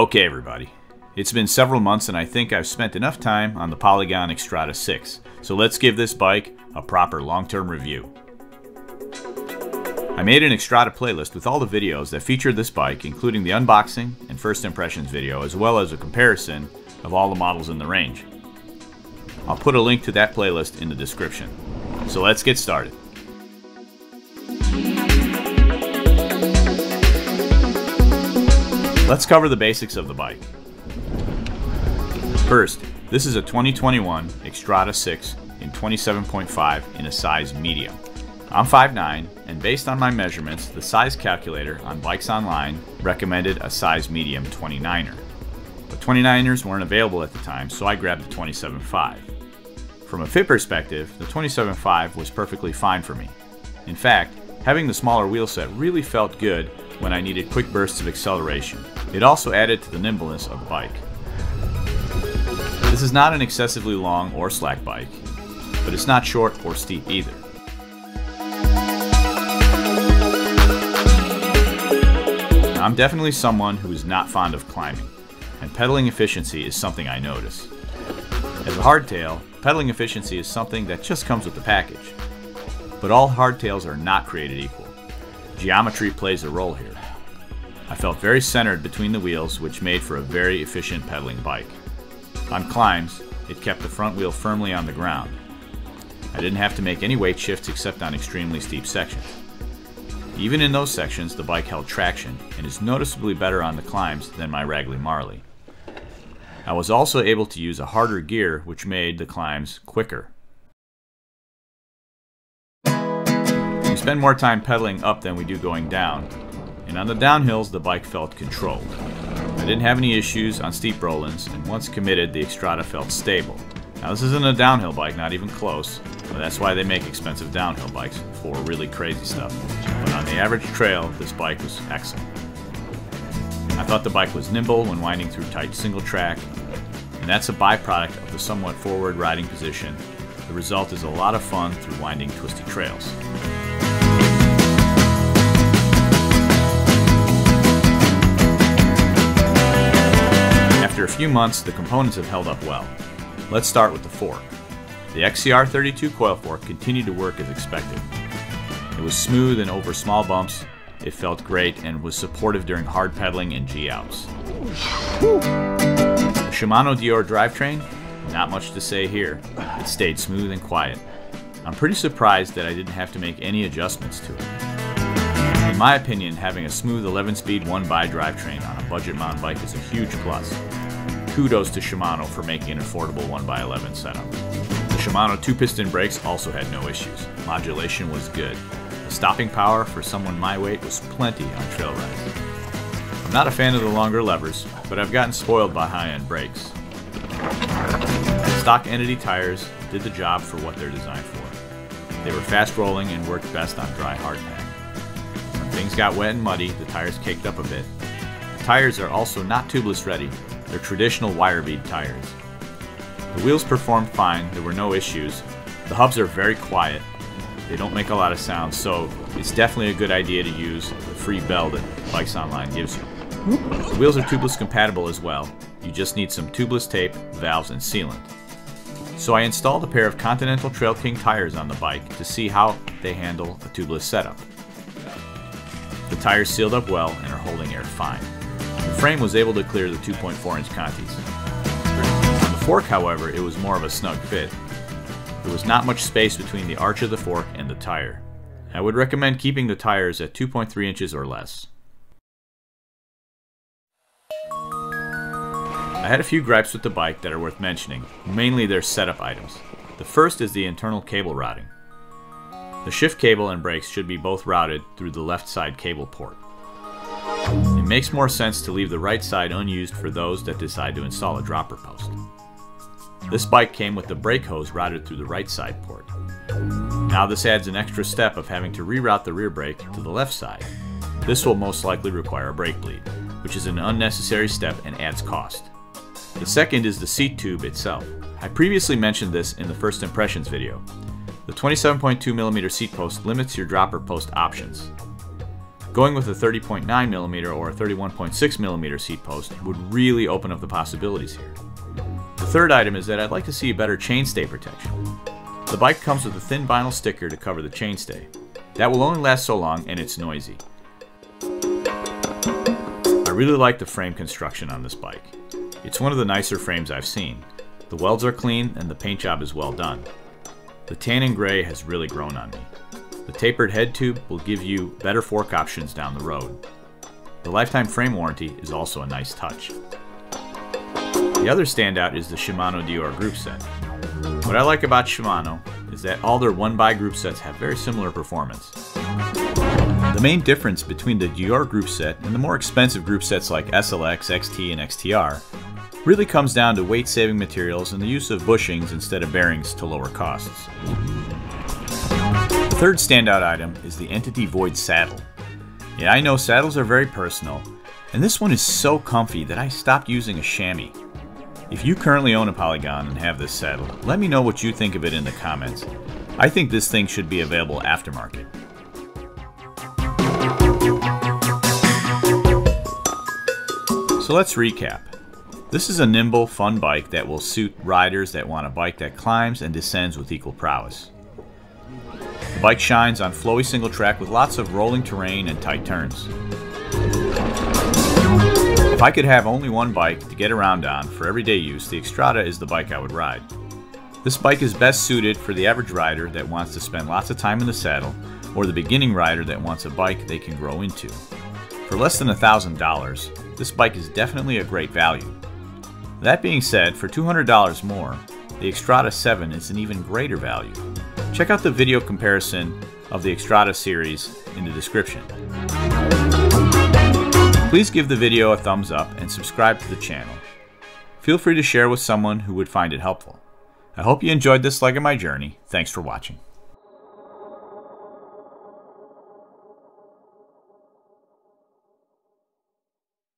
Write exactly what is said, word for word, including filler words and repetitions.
Okay everybody, it's been several months and I think I've spent enough time on the Polygon Xtrada six, so let's give this bike a proper long-term review. I made an Xtrada playlist with all the videos that featured this bike, including the unboxing and first impressions video, as well as a comparison of all the models in the range. I'll put a link to that playlist in the description. So let's get started. Let's cover the basics of the bike. First, this is a twenty twenty-one Xtrada six in twenty-seven point five in a size medium. I'm five nine, and based on my measurements, the size calculator on Bikes Online recommended a size medium twenty-niner. But twenty-niners weren't available at the time, so I grabbed the twenty-seven point five. From a fit perspective, the twenty-seven point five was perfectly fine for me. In fact, having the smaller wheel set really felt good when I needed quick bursts of acceleration. It also added to the nimbleness of the bike. This is not an excessively long or slack bike, but it's not short or steep either. I'm definitely someone who is not fond of climbing, and pedaling efficiency is something I notice. As a hardtail, pedaling efficiency is something that just comes with the package. But all hardtails are not created equal. Geometry plays a role here. I felt very centered between the wheels, which made for a very efficient pedaling bike. On climbs, it kept the front wheel firmly on the ground. I didn't have to make any weight shifts except on extremely steep sections. Even in those sections, the bike held traction and is noticeably better on the climbs than my Ragley Marley. I was also able to use a harder gear, which made the climbs quicker. We spend more time pedaling up than we do going down, and on the downhills the bike felt controlled. I didn't have any issues on steep roll-ins, and once committed the Xtrada felt stable. Now this isn't a downhill bike, not even close, but that's why they make expensive downhill bikes for really crazy stuff. But on the average trail, this bike was excellent. I thought the bike was nimble when winding through tight single track, and that's a byproduct of the somewhat forward riding position. The result is a lot of fun through winding, twisty trails. After a few months, the components have held up well. Let's start with the fork. The X C R thirty-two coil fork continued to work as expected. It was smooth and over small bumps. It felt great and was supportive during hard pedaling and G-outs. The Shimano Deore drivetrain? Not much to say here. It stayed smooth and quiet. I'm pretty surprised that I didn't have to make any adjustments to it. In my opinion, having a smooth eleven speed one by drivetrain on a budget mountain bike is a huge plus. Kudos to Shimano for making an affordable one by eleven setup. The Shimano two piston brakes also had no issues. Modulation was good. Stopping power for someone my weight was plenty on trail rides. I'm not a fan of the longer levers, but I've gotten spoiled by high-end brakes. Stock Entity tires did the job for what they're designed for. They were fast rolling and worked best on dry hardpack. When things got wet and muddy, the tires caked up a bit. The tires are also not tubeless ready. They're traditional wire bead tires. The wheels performed fine, there were no issues. The hubs are very quiet. They don't make a lot of sound, so it's definitely a good idea to use the free bell that Bikes Online gives you. The wheels are tubeless compatible as well. You just need some tubeless tape, valves, and sealant. So I installed a pair of Continental Trail King tires on the bike to see how they handle a tubeless setup. The tires sealed up well and are holding air fine. The frame was able to clear the two point four inch Contis. On the fork, however, it was more of a snug fit. There was not much space between the arch of the fork and the tire. I would recommend keeping the tires at two point three inches or less. I had a few gripes with the bike that are worth mentioning, mainly their setup items. The first is the internal cable routing. The shift cable and brakes should be both routed through the left side cable port. It makes more sense to leave the right side unused for those that decide to install a dropper post. This bike came with the brake hose routed through the right side port. Now this adds an extra step of having to reroute the rear brake to the left side. This will most likely require a brake bleed, which is an unnecessary step and adds cost. The second is the seat tube itself. I previously mentioned this in the first impressions video. The twenty-seven point two millimeter seat post limits your dropper post options. Going with a thirty point nine millimeter or a thirty-one point six millimeter seat post would really open up the possibilities here. The third item is that I'd like to see a better chainstay protection. The bike comes with a thin vinyl sticker to cover the chainstay. That will only last so long, and it's noisy. I really like the frame construction on this bike. It's one of the nicer frames I've seen. The welds are clean and the paint job is well done. The tan and gray has really grown on me. The tapered head tube will give you better fork options down the road. The lifetime frame warranty is also a nice touch. The other standout is the Shimano Deore group set. What I like about Shimano is that all their one by group sets have very similar performance. The main difference between the Deore group set and the more expensive group sets like S L X, X T, and X T R really comes down to weight-saving materials and the use of bushings instead of bearings to lower costs. The third standout item is the Entity Void saddle. Yeah, I know saddles are very personal, and this one is so comfy that I stopped using a chamois. If you currently own a Polygon and have this saddle, let me know what you think of it in the comments. I think this thing should be available aftermarket. So let's recap. This is a nimble, fun bike that will suit riders that want a bike that climbs and descends with equal prowess. The bike shines on flowy single track with lots of rolling terrain and tight turns. If I could have only one bike to get around on for everyday use, the Xtrada is the bike I would ride. This bike is best suited for the average rider that wants to spend lots of time in the saddle, or the beginning rider that wants a bike they can grow into. For less than one thousand dollars, this bike is definitely a great value. That being said, for two hundred dollars more, the Xtrada seven is an even greater value. Check out the video comparison of the Xtrada series in the description. Please give the video a thumbs up and subscribe to the channel. Feel free to share with someone who would find it helpful. I hope you enjoyed this leg of my journey. Thanks for watching.